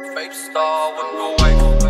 FabeStar with no wife.